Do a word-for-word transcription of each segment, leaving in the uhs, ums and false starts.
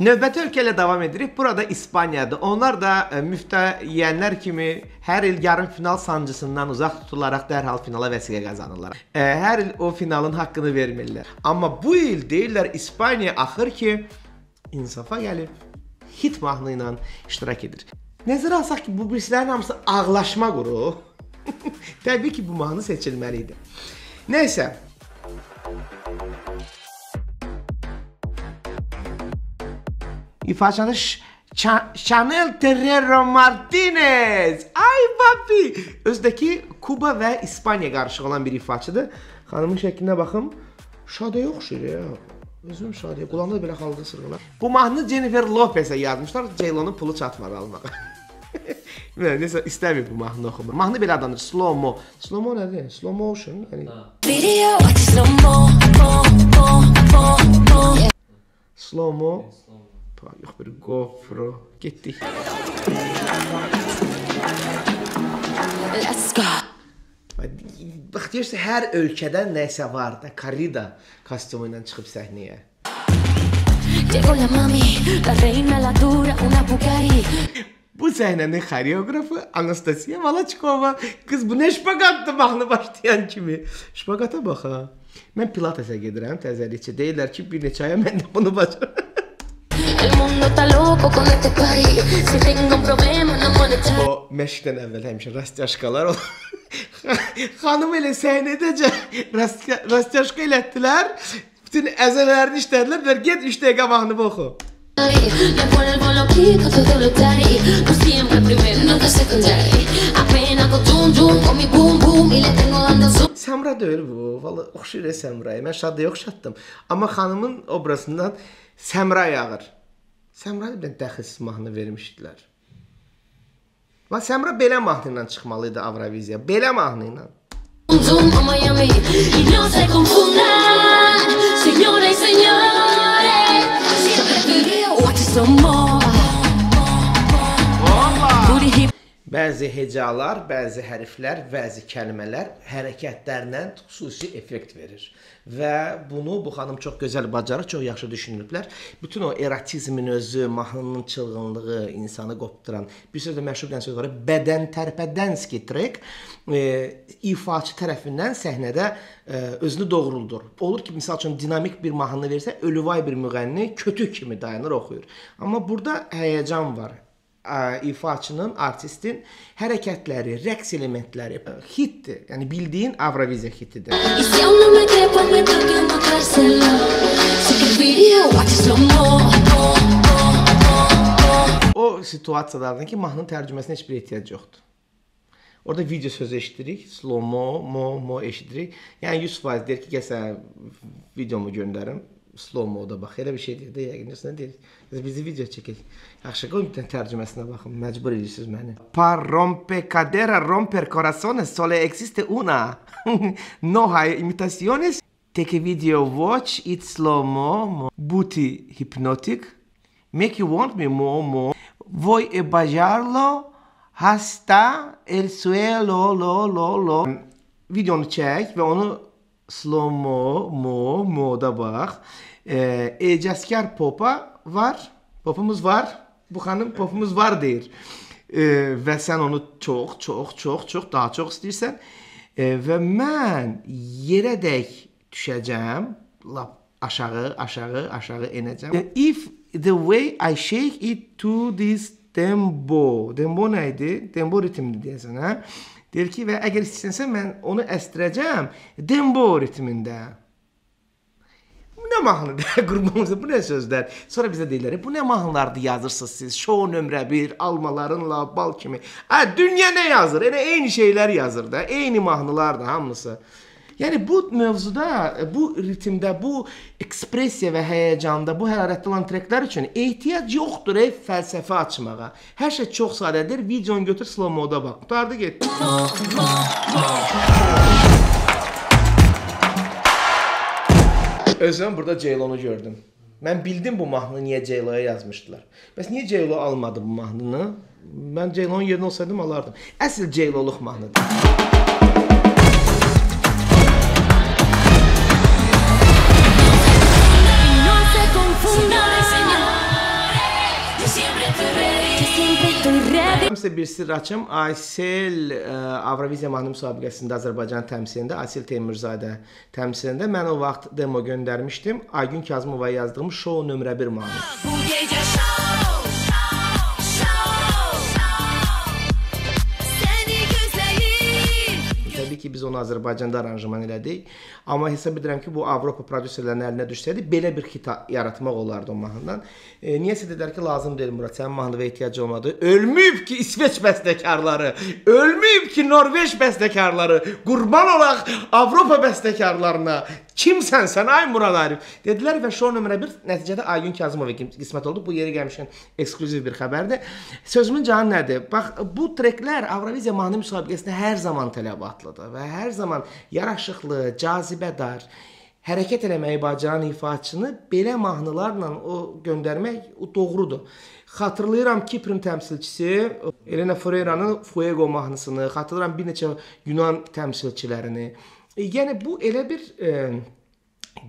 Növbəti ölkələ davam edirik. Burada İspaniyadır. Onlar da müftəyənlər kimi hər il yarım final sancısından uzaq tutularaq dərhal finala vəsiqə qazanırlar. Hər il o finalın haqqını vermirlər. Amma bu il deyirlər İspaniya axır ki, insafa gəlib hit mahnı ilə iştirak edir. Nəzərə alsaq ki, bu birislərin hamısı ağlaşma quru. Təbii ki, bu mahnı seçilməli idi. Nəysə. İfaçanı Chanel Terrero Martinez. Ay babi. Özdəki Kuba və İspaniya qarışıq olan bir ifaçıdır. Xanımın şəklinə baxım. Şadaya oxşur ya. Özüm şadaya. Qulağında belə xalda sırğılar. Bu mahnı Jennifer Lopez'e yazmışlar. Ceylonun pulu çatmadı almağa. Neyse istəmir bu mahnı oxumaq. Mahnı belə adanır. Slow mo. Slow mo nədir? Slow motion. Slow mo. Yox bir GoPro. Getdik. Bax, deyirsə, hər ölkədən nəsə var da, Karida kostyumu ilə çıxıb səhniyə. Bu səhnənin xoreoqrafı Anastasiya Malachkova. Qız, bu nə şpaqatdır mahnı başlayan kimi. Şpaqata bax ha. Mən pilatesə gedirəm təzəlikçi. Deyirlər ki, bir neçə aya mən də bunu bacarım. O məşqdən əvvəl həmişə rastyaşkalar olur. Xanım elə səhnədəcə rastyaşka elətdilər. Bütün əzələrini işlədilər və get üç dəqiqə mahnı oxu. Səmra deyil bu. Valla oxşur Səmrayı. Mən şadda yox şaddım. Amma xanımın obrasından Səmra yağır. Səmra ilə dəxilsiz mahnı vermişdilər. Lan Səmra belə mahnı ilə çıxmalıydı Avroviziya. Belə mahnı ilə. Bəzi hecalar, bəzi hərflər, bəzi kəlmələr hərəkətlərlə xüsusi effekt verir. Və bunu bu xanım çox gözəl bacarır, çox yaxşı düşünülüblər. Bütün o erotizmin özü, mahnının çılğınlığı, insanı qopduran, bir sözlə məşhur dənsə olaraq bədən tərpədənski trek ifaçı tərəfindən səhnədə özünü doğruldur. Olur ki, misal üçün, dinamik bir mahnını versə, ölüvay bir müğənni kötü kimi dayanır, oxuyur. Amma burada həyəcan var. İfaçının, artistin hərəkətləri, rəqs elementləri hitdir. Yəni bildiyin Avroviziya hitidir. O situasiyalardan ki, mahnının tərcüməsinə heç bir ehtiyac yoxdur. Orada video sözü eşitirik. Slow mo, mo, mo eşitirik. Yəni Yusuf Aziz deyir ki, gəlsə videomu göndərim. Slow moda bax, elə bir şey deyir də, yəqinləsinə deyir. Bizi video çəkək. Yaxşı, qoyun bir tən tərcüməsinə baxın, məcbur edirsiniz məni. Par rompe cadera romper corazones sole existe una. No hay imitaciones. Take a video, watch it slow mo. Booty hypnotic. Make you want me more more. Voy a bajarlo hasta el suelo lo lo lo. Videonu çək və onu slow mo, mo, moda bax. Ecazkar popa var. Popumuz var. Bu xanım popumuz var deyir. Və sən onu çox, çox, çox, çox, daha çox istəyirsən. Və mən yerə dək düşəcəm. Aşağı, aşağı, aşağı enəcəm. If the way I shake it to this tempo. Tempo nə idi? Tempo ritmdir deyəsən, hə? Deyir ki, və əgər istəyirsən, mən onu əstirəcəm dembo ritmində. Bu nə mahnıdır? Qurbanımızda bu nə sözlər? Sonra bizə deyirlər, bu nə mahnılardır yazırsınız siz? Şou nömrə bir, almalarınla, bal kimi. Dünya nə yazır? Eyni şeylər yazır da, eyni mahnılardır hamısı. Yəni, bu mövzuda, bu ritimdə, bu ekspresiya və həyəcanda, bu hərarətli olan treklər üçün ehtiyac yoxdur, ey fəlsəfə açmağa. Hər şey çox sadədir, videonu götür, slow moda bax. Qutardı, get. Özəm burada Ceylonu gördüm. Mən bildim bu mahnını niyə Ceyloya yazmışdılar. Bəs niyə Ceylo almadı bu mahnını? Mən Ceylonun yerini olsaydım, alardım. Əsl Ceyloluq mahnıdır. Mən sizə bir sirr açım. Aysel Avroviziya mahnı müsabiqəsində Azərbaycan təmsilində, Aysel Teymurzadə təmsilində mən o vaxt demo göndərmişdim. Aygün Kazımovaya yazdığım show nömrə bir mahnı. Bu gecə show, show, show, show, səni gözləyir. Təbii ki, biz onu Azərbaycanda aranjman elədik. Amma hesab edirəm ki, bu Avropa prodüserlərinin əlinə düşsəydi, belə bir hit yaratmaq olardı o mahnından. Niyəsə dedilər ki, lazım deyil Murad, sənin mahnıva ehtiyacı olmadı. Ölməyib ki İsveç bəstəkarları, ölməyib ki Norveç bəstəkarları, qurban olaq Avropa bəstəkarlarına. Kimsən sən, ay Murad Arif? Dedilər və show nömrə bir nəticədə Aygün Kazımova qismət oldu. Bu yeri gəlmişən ekskluziv bir xəbərdir. Sözümün canı nədir? Bax, bu treklər Avroviziya mahnı müsabiqəsində hər zaman tələbatlıdır və hər zaman yaraşıqlı, cazibədar, hərəkət eləməyi bacaran ifaçını belə mahnılarla göndərmək doğrudur. Xatırlayıram Kiprin təmsilçisi Elena Ferreyranın Fuego mahnısını, xatırlayıram bir neçə Yunan təmsilçilərini. Yəni bu elə bir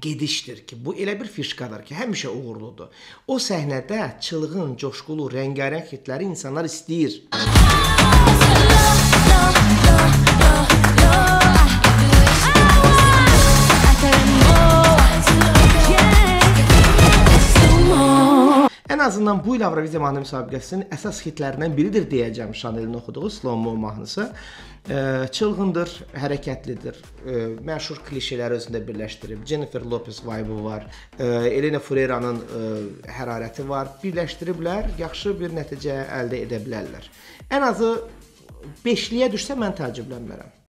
gedişdir ki, bu elə bir fişqadır ki, həmişə uğurludur. O səhnədə çılğın, coşqulu, rəngarəng hitləri insanlar istəyir. Ən azından bu il Avroviziya mahnı müsabiqəsinin əsas hitlərindən biridir deyəcəm Chanelin oxuduğu Slow Mo mahnısı. Çılğındır, hərəkətlidir, məşhur klişeləri özündə birləşdirib, Jennifer Lopez vibe-ı var, Elena Ferreyranın hərarəti var, birləşdiriblər, yaxşı bir nəticə əldə edə bilərlər. Ən azı beşliyə düşsə mən təəccüblənmərəm.